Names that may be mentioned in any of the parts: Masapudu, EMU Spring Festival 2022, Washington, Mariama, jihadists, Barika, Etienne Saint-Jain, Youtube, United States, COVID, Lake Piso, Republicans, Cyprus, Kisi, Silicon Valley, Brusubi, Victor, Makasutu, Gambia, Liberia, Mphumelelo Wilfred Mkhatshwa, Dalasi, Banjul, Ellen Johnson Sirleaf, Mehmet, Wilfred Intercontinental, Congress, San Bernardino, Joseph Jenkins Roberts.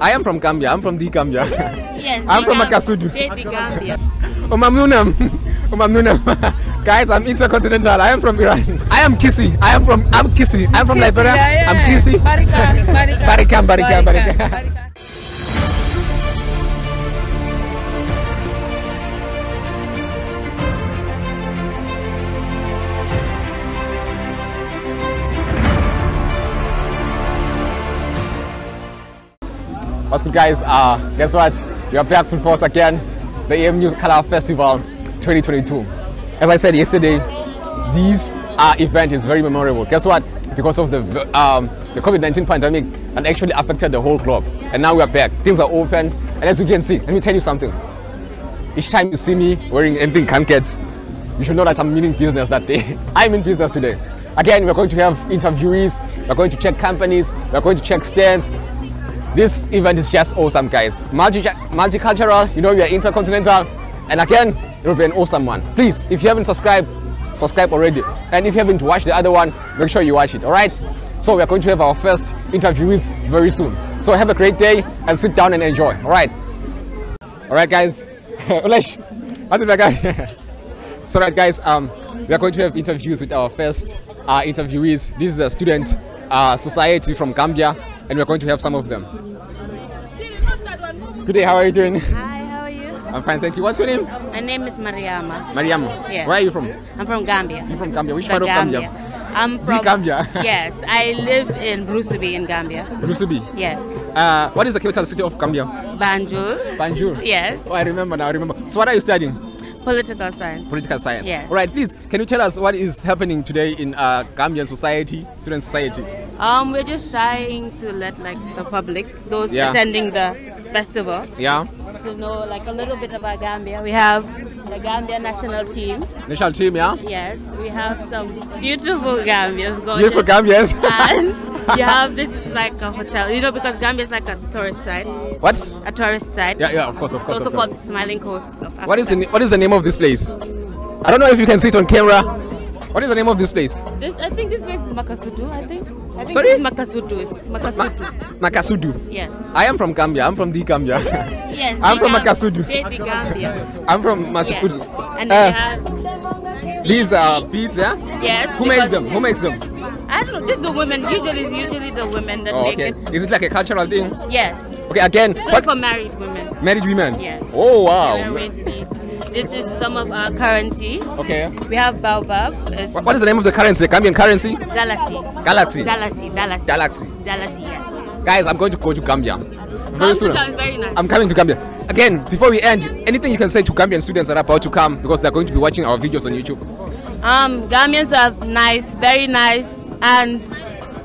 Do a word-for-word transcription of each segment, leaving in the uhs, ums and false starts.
I am from Gambia. I'm from the Gambia. Yes. I'm from Makasutu. Umamnunam. Guys, I'm Intercontinental. I am from Iran. I am Kisi. I am from I'm Kisi. I'm from Liberia. I'm Kisi. Barika. Barika. Barika. Barika. What's good, guys? Uh, guess what? We are back for us again. The E M U Spring Festival twenty twenty-two. As I said yesterday, this uh, event is very memorable. Guess what? Because of the um, the COVID nineteen pandemic, it actually affected the whole club. And now we are back. Things are open. And as you can see, let me tell you something. Each time you see me wearing anything Kanket, you should know that I'm meaning business that day. I'm in business today. Again, we're going to have interviewees. We're going to check companies. We're going to check stands. This event is just awesome, guys. Multi multicultural, you know, we are Intercontinental, and again, it will be an awesome one. Please, if you haven't subscribed, subscribe already. And if you haven't watched the other one, make sure you watch it, all right? So we are going to have our first interviewees very soon. So have a great day and sit down and enjoy, all right? All right, guys. So, all right, guys, um, we are going to have interviews with our first uh, interviewees. This is the student uh, society from Gambia, and we're going to have some of them. Good day, how are you doing? Hi, how are you? I'm fine, thank you. What's your name? My name is Mariama. Mariama? Yeah. Where are you from? I'm from Gambia. You're from Gambia? Which from part of Gambia? Gambia? I'm from... The Gambia? Yes, I live in Brusubi in Gambia. Brusubi? Yes. Uh, what is the capital city of Gambia? Banjul. Banjul? Yes. Oh, I remember now, I remember. So what are you studying? Political science. Political science. Yes. All right, please, can you tell us what is happening today in uh, Gambian society, student society? Um, we're just trying to let like the public, those yeah. attending the festival, yeah, to know like a little bit about Gambia. We have the Gambia national team. National team, yeah. Yes, we have some beautiful Gambians. Gorgeous. Beautiful Gambians. And you have this is like a hotel, you know, because Gambia is like a tourist site. What? A tourist site. Yeah, yeah, of course, of course. It's also called Smiling Coast of Africa. What is the What is the name of this place? I don't know if you can see it on camera. What is the name of this place? This I think this place is Makasutu. I think. I think Sorry? It's Makasutu. It's Makasutu. Ma Makasutu. Yes. I am from Gambia. I'm from the Gambia. Yes. I'm from Makasutu. The Gambia. I'm from Masapudu. Yes. And uh, these are beads, yeah? Yes. Who makes them? Who makes them? I don't know. Just the women. Usually, it's usually the women that oh, make okay. it. Is it like a cultural thing? Yes. Okay. Again. What for married women? Married women. Yes. Oh wow. This is some of our currency. Okay. We have baobab. What, what is the name of the currency? The Gambian currency? Dalasi. Galaxy. Dalasi. Dalasi. Dalasi. Dalasi. Yes. Guys, I'm going to go to Gambia very soon. Very nice. I'm coming to Gambia. Again, before we end, anything you can say to Gambian students that are about to come because they're going to be watching our videos on YouTube. Um, Gambians are nice, very nice, and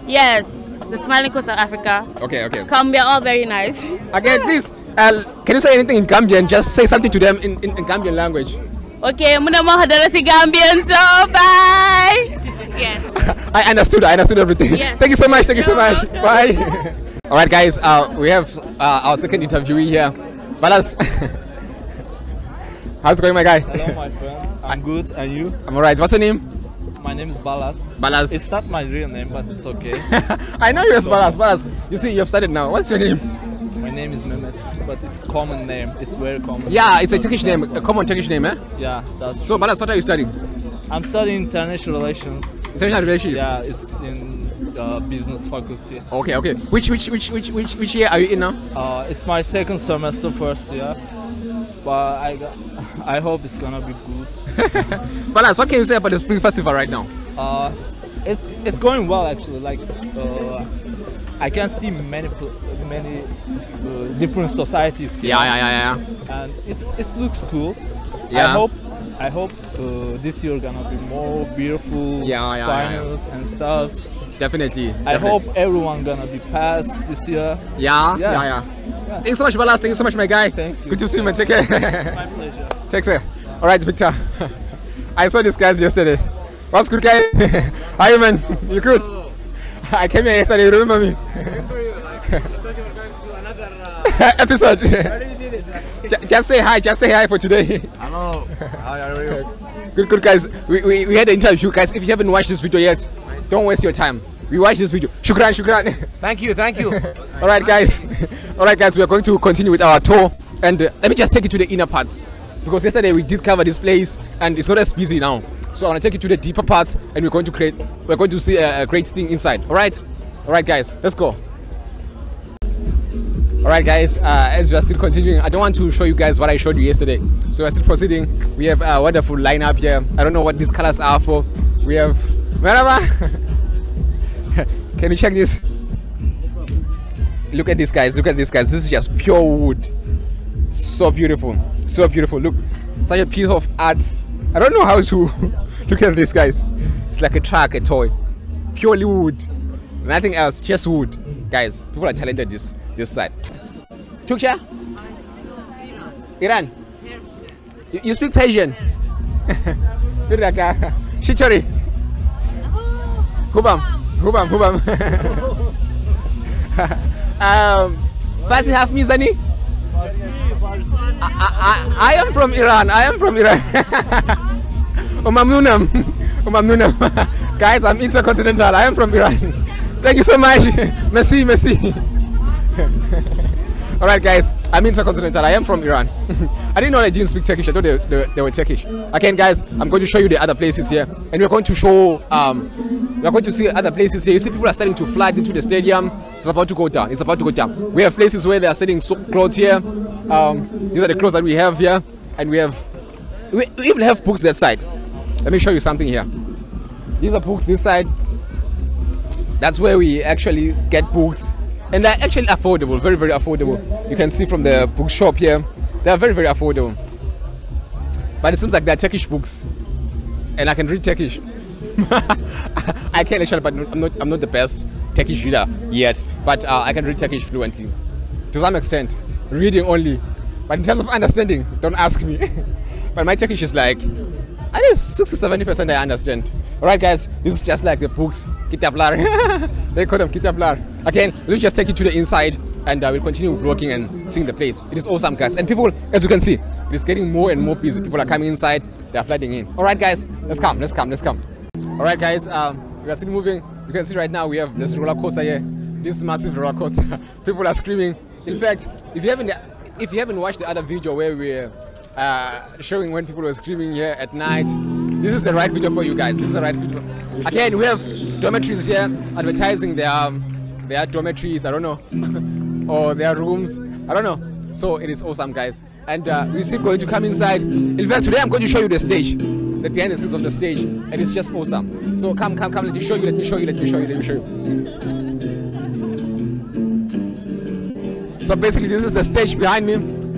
yes, the Smiling Coast of Africa. Okay. Okay. Come, we are all very nice. Again, please. Uh, can you say anything in Gambian? Just say something to them in, in, in Gambian language. Okay, Munama Dalasi Gambian, so bye! Yes. I understood, I understood everything. Yes. Thank you so much, thank You're you so much. Welcome. Bye. Alright, guys, uh, we have uh, our second interviewee here. Balas. How's it going, my guy? Hello, my friend. I'm good, and you? I'm alright. What's your name? My name is Balas. Balas. It's not my real name, but it's okay. I know you as Balas. Balas, you see, you've started now. What's your name? My name is Mehmet, but it's common name. It's very common. Yeah, it's a Turkish name, a common Turkish name, eh? Yeah, that's So, Balas, what are you studying? I'm studying international relations. International relations? Yeah, it's in the business faculty. Okay, okay. Which which which which which which year are you in now? Uh, it's my second semester, first year, but I got, I hope it's gonna be good. Balas, what can you say about the Spring Festival right now? Uh, it's it's going well actually. Like. Uh, I can see many many uh, different societies here. Yeah, yeah, yeah, yeah. And it's, it looks cool. Yeah. I hope I hope uh, this year gonna be more beautiful yeah, yeah, finals yeah, yeah. and stuff. Definitely. I definitely. hope everyone gonna be passed this year. Yeah, yeah, yeah. yeah. yeah. Thanks so much, Balas. Thank you so much, my guy. Thank you. Good to see you, man. Take care. My pleasure. Take care. Yeah. All right, Victor. I saw these guys yesterday. What's good, guy? Hi, man. You good? I came here yesterday, remember me? I remember you, like, I thought you were going to do another uh, episode. How did you do it? Just say hi, just say hi for today. Hello, how are you? Good, good, guys. We, we, we had an interview, guys. If you haven't watched this video yet, don't waste your time. we watch this video. Shukran, shukran. Thank you, thank you. All right, guys. All right, guys. We are going to continue with our tour, and uh, let me just take you to the inner parts, because yesterday we did cover this place, and it's not as busy now. So I want to take you to the deeper parts, and we're going to create. We're going to see a, a great thing inside. All right. All right, guys. Let's go. All right, guys. Uh, as we are still continuing, I don't want to show you guys what I showed you yesterday. So we're still proceeding. We have a wonderful lineup here. I don't know what these colors are for. We have Mariama. Can you check this? Look at this, guys. Look at this, guys. This is just pure wood. So beautiful. So beautiful. Look, such a piece of art. I don't know how to look at this, guys. It's like a truck, a toy. Purely wood. Nothing else. Just wood. Guys, people are talented this this side. Tuksha? Iran? You, you speak Persian? Shichori? Kubam? Hubam, hubam. um, Farsi half Mizani? I, I, I am from Iran. I am from Iran. Umamnunam. Umamnunam. Guys, I'm intercontinental. I am from Iran. Thank you so much. Merci, merci. Alright, guys. I'm intercontinental. I am from Iran. I didn't know they didn't speak Turkish. I thought they, they, they were Turkish. Again, guys, I'm going to show you the other places here. And we're going to show... Um, We're going to see other places here. You see people are starting to flood into the stadium. It's about to go down. It's about to go down. We have places where they are selling so clothes here. Um, these are the clothes that we have here. And we have... We even have books that side. Let me show you something here. These are books this side. That's where we actually get books. And they're actually affordable. Very, very affordable. You can see from the bookshop here. They're very, very affordable. But it seems like they're Turkish books. And I can read Turkish. I can actually, but I'm not. I'm not the best Turkish reader. Yes, but uh, I can read Turkish fluently, to some extent. Reading only, but in terms of understanding, don't ask me. But my Turkish is like, I think sixty to seventy percent I understand. All right, guys, this is just like the books. Kitaplar. They call them kitaplar. Again, let me just take you to the inside, and uh, we'll continue vlogging and seeing the place. It is awesome, guys, and people, as you can see, it is getting more and more busy. People are coming inside. They are flooding in. All right, guys, let's come. Let's come. Let's come. All right, guys, um, we are still moving. You can see right now we have this roller coaster here. This massive roller coaster. People are screaming. In fact, if you haven't, if you haven't watched the other video where we're uh, showing when people were screaming here at night, this is the right video for you guys. This is the right video. Again, we have dormitories here advertising their their dormitories. I don't know, or their rooms. I don't know. So it is awesome, guys. And uh, we're still going to come inside. In fact, today I'm going to show you the stage. The behind the scenes on the stage, and it's just awesome. So come, come, come, let me show you, let me show you, let me show you, let me show you. So basically this is the stage behind me.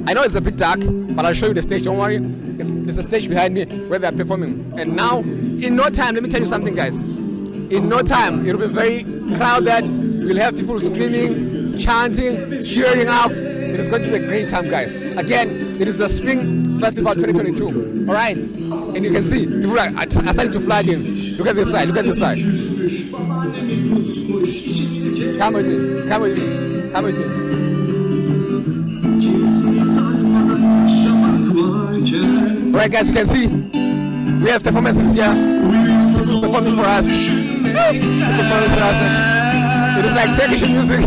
I know it's a bit dark, but I'll show you the stage, don't worry. It's, it's the stage behind me where they're performing. And now, in no time, let me tell you something, guys. In no time, it'll be very crowded. We'll have people screaming, chanting, cheering up. It is going to be a great time, guys. Again, it is the Spring Festival twenty twenty-two, all right? And you can see, people are, are starting to flood in. Look at this side, look at this side. Come with me, come with me, come with me. Alright guys, you can see, we have performances here. People performing for us. Performing for us. It is like Turkish music.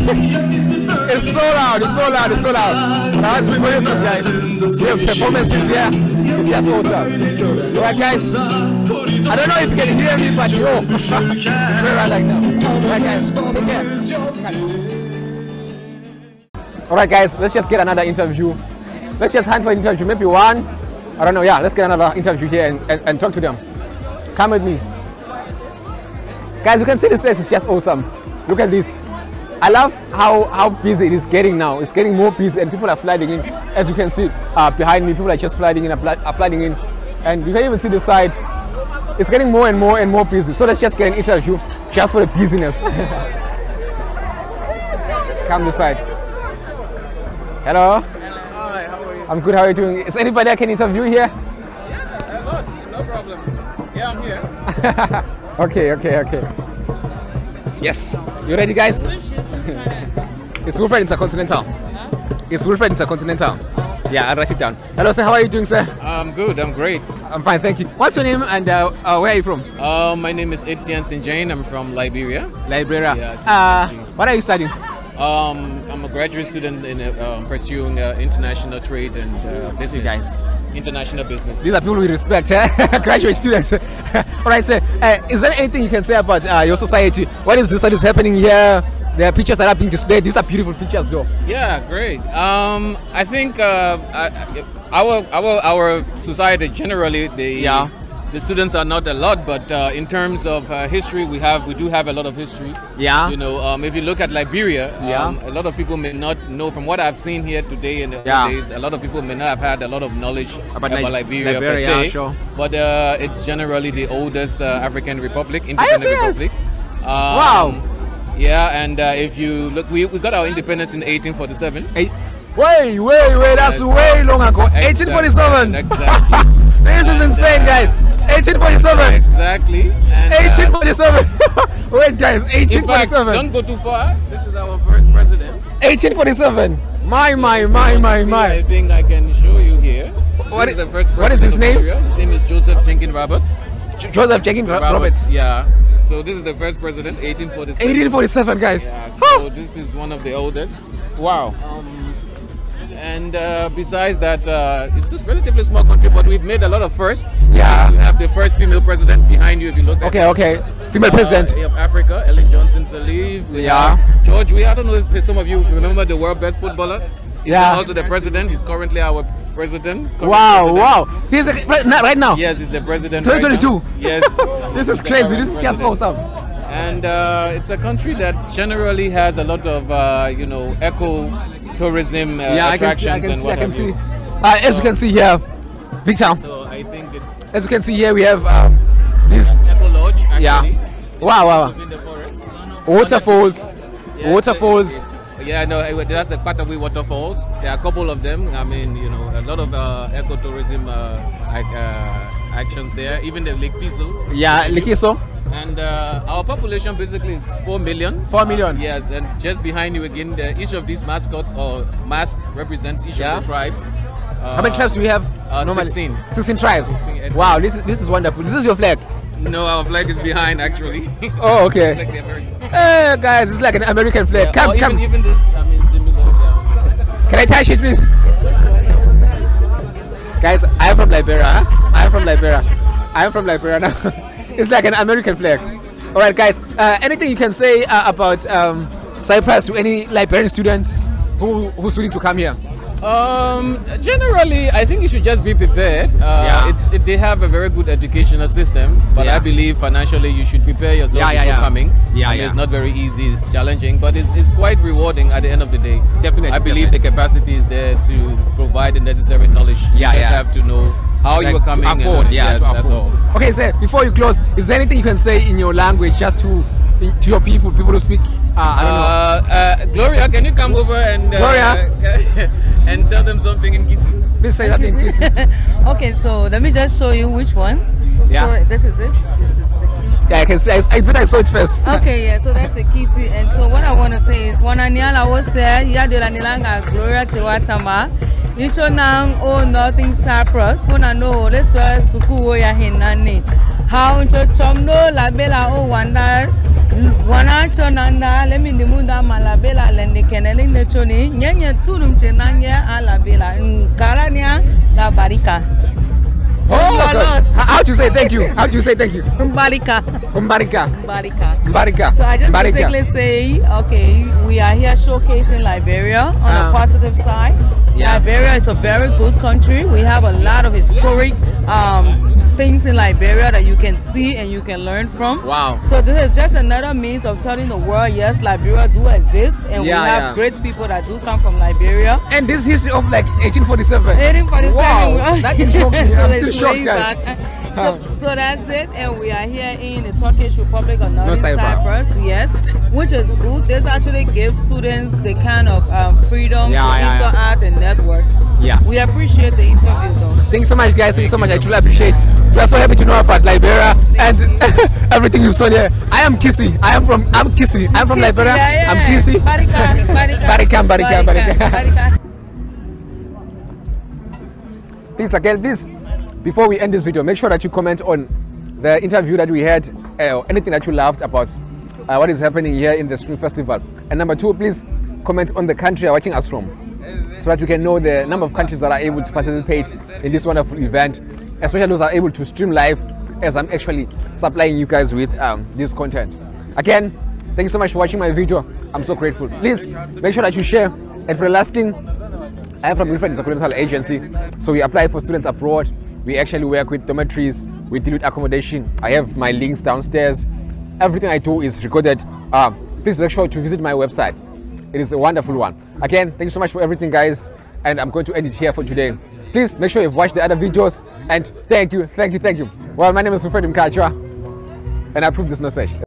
It's so loud, it's so loud, it's so loud. Now it's really good, guys. We have performances here. It's just awesome. Alright guys, I don't know if you can hear me, but yo, oh. It's very right like now. Alright guys, take care. Alright guys, let's just get another interview. Let's just hunt for an interview, maybe one. I don't know, yeah, let's get another interview here and, and, and talk to them. Come with me. Guys, you can see this place is just awesome. Look at this. I love how, how busy it is getting now. It's getting more busy and people are flooding in. As you can see uh, behind me, people are just flooding in, are flooding in. And you can even see this side. It's getting more and more and more busy. So let's just get an interview just for the busyness. Come this side. Hello. Hello. Hi, how are you? I'm good, how are you doing? Is anybody I can interview here? Yeah, a lot. No problem. Yeah, I'm here. Okay, okay, okay. Yes, you ready, guys? It's Wilfred Intercontinental. It's Wilfred Intercontinental. Yeah, I'll write it down. Hello, sir. How are you doing, sir? I'm good. I'm great. I'm fine, thank you. What's your name and uh, uh, where are you from? Uh, my name is Etienne Saint-Jain. I'm from Liberia. Liberia. Yeah, uh, what are you studying? Um, I'm a graduate student in uh, pursuing uh, international trade and uh, business. See, guys. International business. These are people we respect, eh? Graduate students. Alright, sir. Uh, is there anything you can say about uh, your society? What is this that is happening here? There are pictures that are being displayed. These are beautiful pictures, though. Yeah, great. Um, I think uh, I, our our our society generally, the yeah. the students are not a lot, but uh, in terms of uh, history, we have we do have a lot of history. Yeah. You know, um, if you look at Liberia, yeah. um, a lot of people may not know. From what I've seen here today and the yeah. days, a lot of people may not have had a lot of knowledge about, about Li Liberia, Liberia per se. Yeah, sure. But uh, it's generally the oldest uh, African republic, independent republic. Um, wow. Yeah, and uh, if you look, we, we got our independence in eighteen forty-seven. Eight. Wait, wait, wait, that's exactly. way long ago. eighteen forty-seven! Exactly. This is and, insane, uh, guys. eighteen forty-seven! Exactly. And, eighteen forty-seven! Uh, wait, guys, eighteen forty-seven! In fact, don't go too far. This is our first president. eighteen forty-seven! My, my, my, my, my. I think I can show you here. What is, the first what is his name? His name is Joseph Jenkins Roberts. Jo Joseph Jenkins Roberts. Roberts? Yeah. So this is the first president, eighteen forty-seven. eighteen forty-seven, guys. Yeah, so this is one of the oldest. Wow. Um, and uh, besides that, uh, it's just a relatively small country, but we've made a lot of firsts. Yeah. You have the first female president behind you, if you look. Okay, at okay. It. Female uh, president of Africa, Ellen Johnson Sirleaf. Yeah. George, we I don't know if some of you remember the world best footballer. He's yeah. also the president. He's currently our president. Current wow, president. wow. He's a, right now? Yes, he's the president. twenty twenty-two. Right yes. This is crazy. This is just awesome. And uh, it's a country that generally has a lot of, uh, you know, eco-tourism uh, yeah, attractions and what have you. Uh, as so, you can see here, Victor. So I think it's... As you can see here, we have um, this... Eco Lodge, actually. Yeah. Wow, wow. In the forest. Waterfalls. Yeah, waterfalls. Yeah, no, that's the Patawi waterfalls. There are a couple of them. I mean, you know, a lot of uh, ecotourism uh, uh, actions there. Even the Lake Piso. Yeah, Lake Piso. And uh, our population basically is four million. Four million. Uh, yes, and just behind you again, the, each of these mascots or mask represents each yeah. of the tribes. Uh, How many tribes do we have? Uh, normally? Sixteen. Sixteen tribes. sixteen, wow, this is this is wonderful. This is your flag. No, our flag is behind actually. Oh, okay. It's like the American flag. Hey guys, it's like an American flag. Yeah, come, even, come. Even this, I mean, similar. Yeah. Can I touch it, please? Guys, I'm from Liberia. Huh? I'm from Liberia. I'm from Liberia now. It's like an American flag. All right, guys. Uh, anything you can say uh, about um, Cyprus to any Liberian student who who's willing to come here? Um, generally, I think you should just be prepared. Uh, yeah. It's it, they have a very good educational system, but yeah. I believe financially you should prepare yourself yeah, yeah, before yeah. coming. Yeah, yeah. It's not very easy. It's challenging, but it's it's quite rewarding at the end of the day. Definitely, I believe definitely. the capacity is there to provide the necessary knowledge. Yeah, you just yeah. have to know how like you are coming. To afford, and, uh, yeah, yes, to that's all. Okay, sir. So before you close, is there anything you can say in your language just to? To your people, people who speak. Uh, I don't uh, know. Uh, Gloria, can you come over and uh, Gloria and tell them something in Kisi? Please say that in Kisi. Okay, so let me just show you which one. Yeah. So this is it. This is the Kisi. Yeah, I can see. I, I bet I saw it first. Okay, yeah. So that's the Kisi, and so what I want to say is, Wananiala was there. Yadula nilanga Gloria Tiwatama. Icho nang o nothing Cyprus. Wanano let's wear sukuo ya hinani. How to chomno labela o wanda. Wana chonanda lemi nimunda malabela lende kenele nechoni nyenye tulum chenanya alabela nkarania la barika. Oh, how do you say thank you? How do you say thank you? Mbarika. Mbarika. Mbarika. Mbarika. So I just Mbarika. basically say, okay, we are here showcasing Liberia on uh, a positive side. Yeah. Liberia is a very good country. We have a lot of historic um, things in Liberia that you can see and you can learn from. Wow. So this is just another means of telling the world, yes, Liberia do exist, and yeah, we have yeah. great people that do come from Liberia. And this history of like eighteen forty-seven. eighteen forty-seven. Wow. That is shocking. I'm still shocked, guys. So, so that's it, and we are here in the Turkish Republic of Northern Cyprus, yes, which is good. This actually gives students the kind of uh, freedom yeah, to yeah, interact yeah. and network. Yeah. We appreciate the interview, though. Thanks so much, guys. Thanks so much. I truly appreciate it. We are so happy to know about Liberia Thank and you. everything you've shown here. I am Kisi. I am from I'm Kisi. I'm from Liberia. Yeah, yeah. I'm Kisi. Barika. Barika. Barika. Barika. Barika. Barika. Barika. Please, again, please, before we end this video, make sure that you comment on the interview that we had, uh, or anything that you loved about uh, what is happening here in the Spring Festival. And number two, please comment on the country you're watching us from, so that we can know the number of countries that are able to participate in this wonderful event, especially those that are able to stream live, as I'm actually supplying you guys with um, this content. Again, thank you so much for watching my video. I'm so grateful. Please make sure that you share. And for the last thing, I am from Wilfred Intercontinental Agency, so we apply for students abroad. We actually work with dormitories. We deal with accommodation. I have my links downstairs. Everything I do is recorded. Uh, please make sure to visit my website. It is a wonderful one. Again, thank you so much for everything, guys. And I'm going to end it here for today. Please make sure you've watched the other videos. And thank you, thank you, thank you. Well, my name is Wilfred Mkhatshwa, and I approve this message.